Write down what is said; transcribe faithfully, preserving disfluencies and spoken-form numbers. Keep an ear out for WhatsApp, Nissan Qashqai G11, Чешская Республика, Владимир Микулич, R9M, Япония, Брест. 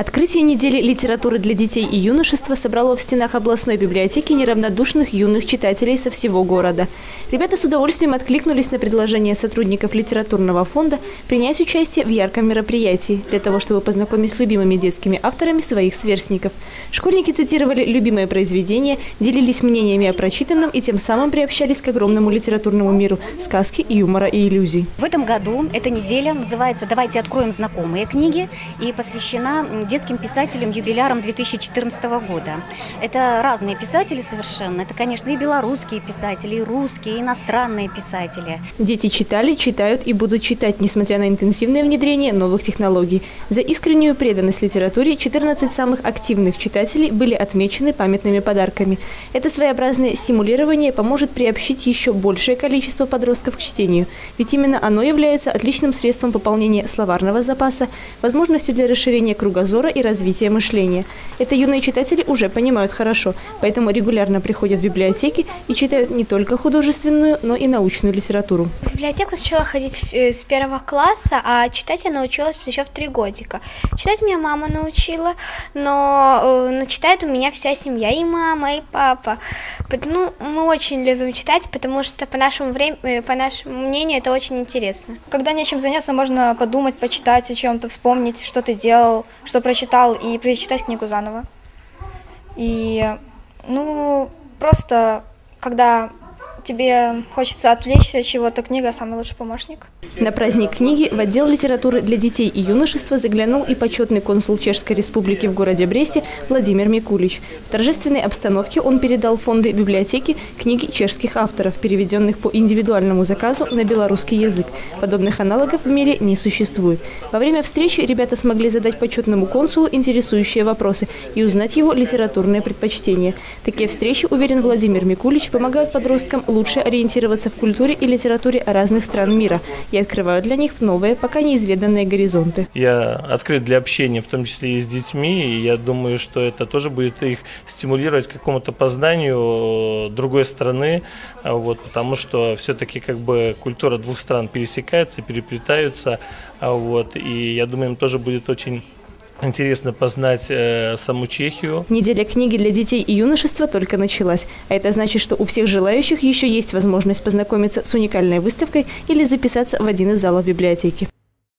Открытие недели литературы для детей и юношества собрало в стенах областной библиотеки неравнодушных юных читателей со всего города. Ребята с удовольствием откликнулись на предложение сотрудников литературного фонда принять участие в ярком мероприятии для того, чтобы познакомить с любимыми детскими авторами своих сверстников. Школьники цитировали любимое произведение, делились мнениями о прочитанном и тем самым приобщались к огромному литературному миру сказки, юмора и иллюзий. В этом году эта неделя называется «Давайте откроем знакомые книги» и посвящена детским писателям-юбилярам две тысячи четырнадцатого года. Это разные писатели совершенно. Это, конечно, и белорусские писатели, и русские, и иностранные писатели. Дети читали, читают и будут читать, несмотря на интенсивное внедрение новых технологий. За искреннюю преданность литературе четырнадцать самых активных читателей были отмечены памятными подарками. Это своеобразное стимулирование поможет приобщить еще большее количество подростков к чтению. Ведь именно оно является отличным средством пополнения словарного запаса, возможностью для расширения кругозора и развития мышления. Это юные читатели уже понимают хорошо, поэтому регулярно приходят в библиотеки и читают не только художественную, но и научную литературу. В библиотеку начала ходить с первого класса, а читать я научилась еще в три годика. Читать меня мама научила, но, но читает у меня вся семья, и мама, и папа. Ну, мы очень любим читать, потому что по нашему, времени, по нашему мнению это очень интересно. Когда нечем заняться, можно подумать, почитать о чем-то, вспомнить, что ты делал, что прочитал, и прочитать книгу заново. И, ну, просто, когда тебе хочется отвлечься от чего-то, книга – самый лучший помощник. На праздник книги в отдел литературы для детей и юношества заглянул и почетный консул Чешской Республики в городе Бресте Владимир Микулич. В торжественной обстановке он передал фонды библиотеки книги чешских авторов, переведенных по индивидуальному заказу на белорусский язык. Подобных аналогов в мире не существует. Во время встречи ребята смогли задать почетному консулу интересующие вопросы и узнать его литературные предпочтения. Такие встречи, уверен Владимир Микулич, помогают подросткам лучше ориентироваться в культуре и литературе разных стран мира и открывают для них новые, пока неизведанные горизонты. Я открыт для общения, в том числе и с детьми, и я думаю, что это тоже будет их стимулировать к какому-то познанию другой страны, вот, потому что все-таки как бы культура двух стран пересекается, переплетаются, вот, и я думаю, им тоже будет очень интересно познать э, саму Чехию. Неделя книги для детей и юношества только началась. А это значит, что у всех желающих еще есть возможность познакомиться с уникальной выставкой или записаться в один из залов библиотеки.